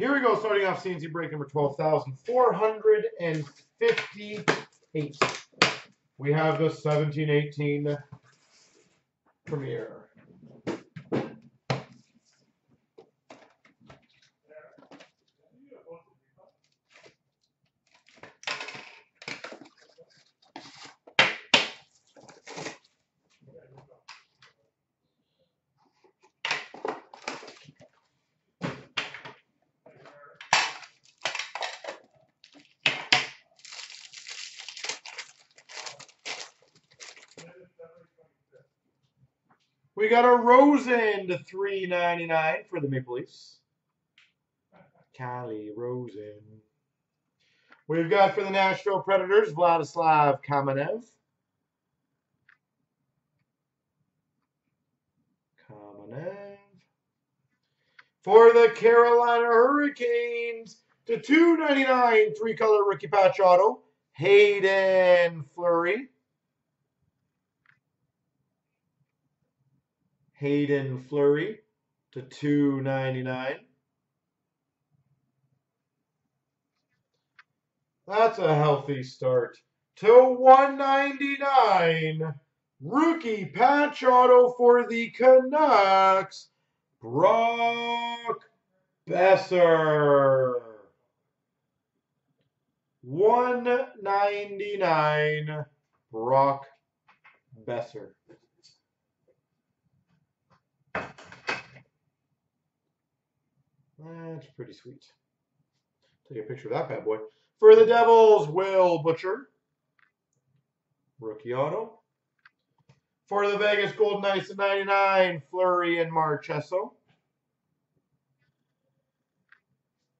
Here we go, starting off CNC break number 12,458. We have the 17-18 Premier. We got a Rosen to $3.99 for the Maple Leafs. Kylie Rosen. We've got for the Nashville Predators, Vladislav Kamenev. For the Carolina Hurricanes to $2.99, three-color rookie patch auto, Haydn Fleury. Haydn Fleury to $2.99. That's a healthy start. To $1.99. Rookie patch auto for the Canucks, Brock Besser. $1.99. Brock Besser. That's pretty sweet. Take a picture of that bad boy. For the Devils, Will Butcher. Rookie auto. For the Vegas Golden Knights at $99, Fleury and Marchessault.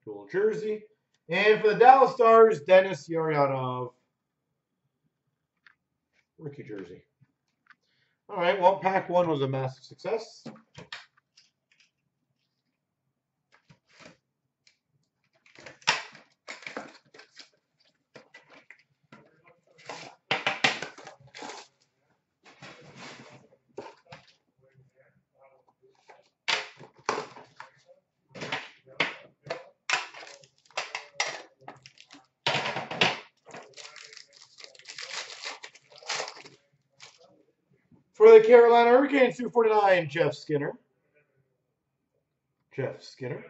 Dual jersey. And for the Dallas Stars, Dennis Yuryanov. Rookie jersey. All right, well, pack one was a massive success. For the Carolina Hurricanes, 249, Jeff Skinner. Jeff Skinner.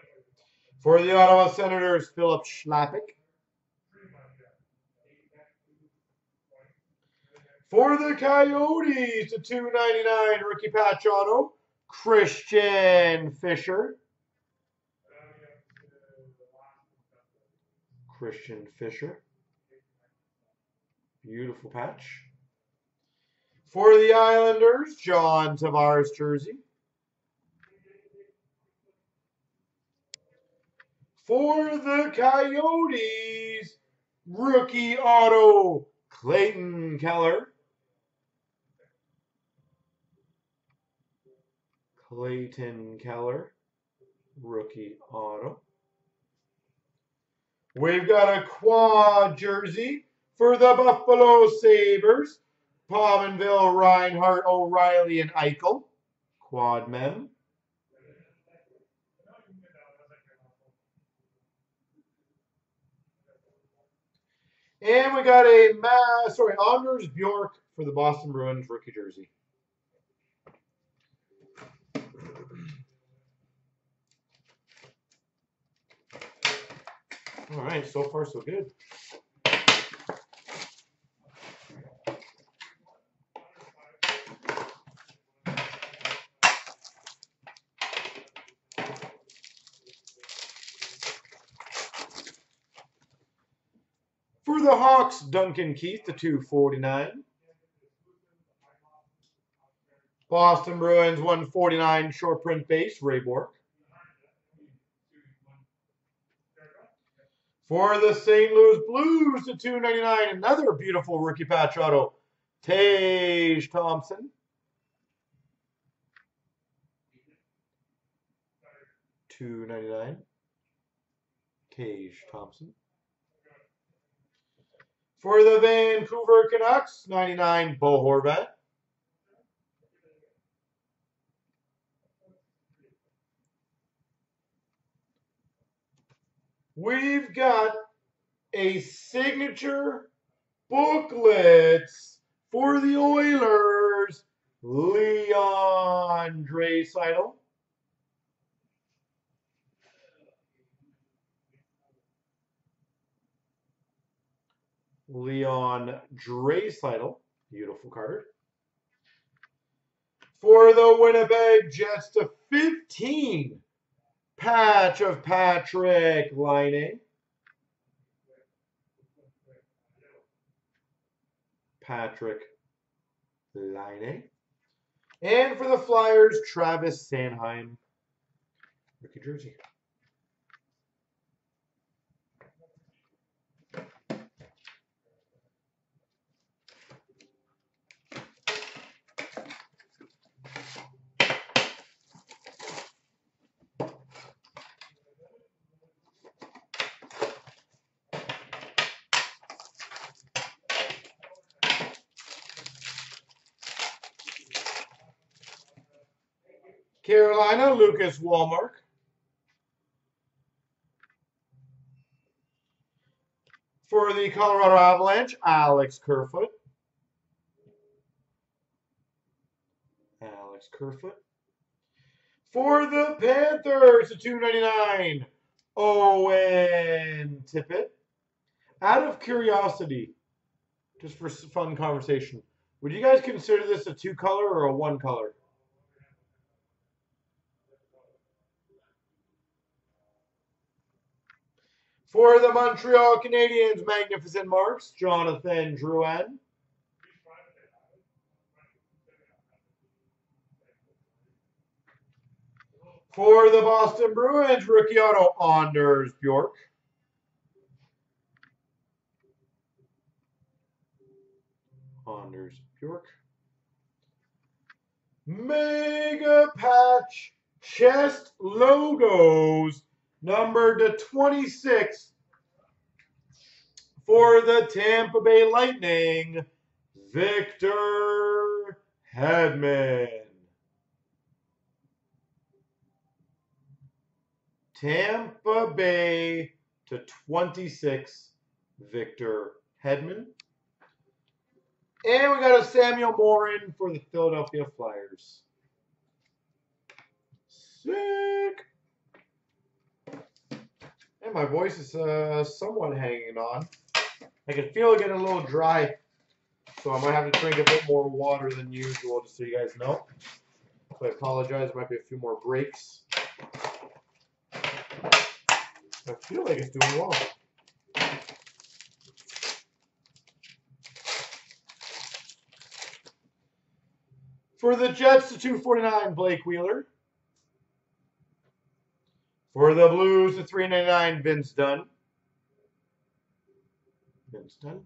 For the Ottawa Senators, Philip Schlafik. For the Coyotes, the 299 rookie patch auto, Christian Fisher. Christian Fisher. Beautiful patch. For the Islanders, John Tavares jersey. For the Coyotes, rookie auto, Clayton Keller. Clayton Keller, rookie auto. We've got a quad jersey for the Buffalo Sabres. Pominville, Reinhardt, O'Reilly, and Eichel. Quad men. And we got a Anders Bjork for the Boston Bruins rookie jersey. All right, so far so good. For the Hawks, Duncan Keith to $2.49. Boston Bruins, $1.49 short print base, Ray Bork. For the St. Louis Blues to $2.99, another beautiful rookie patch auto, Tage Thompson. $2.99, Tage Thompson. For the Vancouver Canucks, $99, Bo Horvat. We've got a signature booklet for the Oilers, Leon Draisaitl. Leon Draisaitl, beautiful card. For the Winnipeg Jets to 15, patch of Patrick Laine. Patrick Laine. And for the Flyers, Travis Sanheim, rookie jersey. Carolina, Lucas Walmark. For the Colorado Avalanche, Alex Kerfoot. Alex Kerfoot. For the Panthers, $2.99, Owen Tippett. Out of curiosity, just for fun conversation, would you guys consider this a two-color or a one-color? For the Montreal Canadiens, Magnificent Marks, Jonathan Drouin. For the Boston Bruins, rookie auto, Anders Bjork. Anders Bjork. Mega patch chest logos, number to 26 for the Tampa Bay Lightning, Victor Hedman. Tampa Bay to 26, Victor Hedman. And we got a Samuel Morin for the Philadelphia Flyers. Sick. And my voice is somewhat hanging on. I can feel it getting a little dry, so I might have to drink a bit more water than usual, just so you guys know. So I apologize. There might be a few more breaks. I feel like it's doing well. For the Jets to 249, Blake Wheeler. For the Blues, the 399, Vince Dunn. Vince Dunn.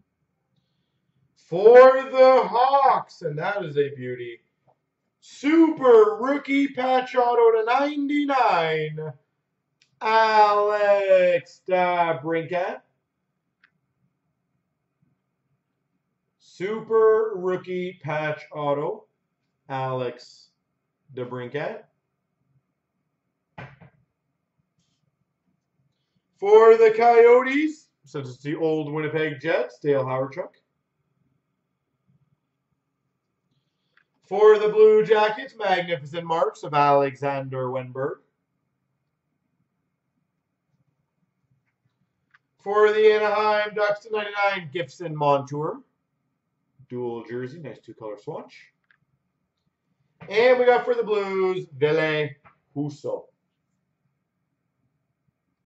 For the Hawks, and that is a beauty, super rookie patch auto to 99, Alex DeBrincat. Super rookie patch auto, Alex DeBrincat. For the Coyotes, since it's the old Winnipeg Jets, Dale Hawerchuk. For the Blue Jackets, Magnificent Marks of Alexander Wenberg. For the Anaheim Ducks to 99, Gibson Montour. Dual jersey, nice two-color swatch. And we got for the Blues, Ville Husso.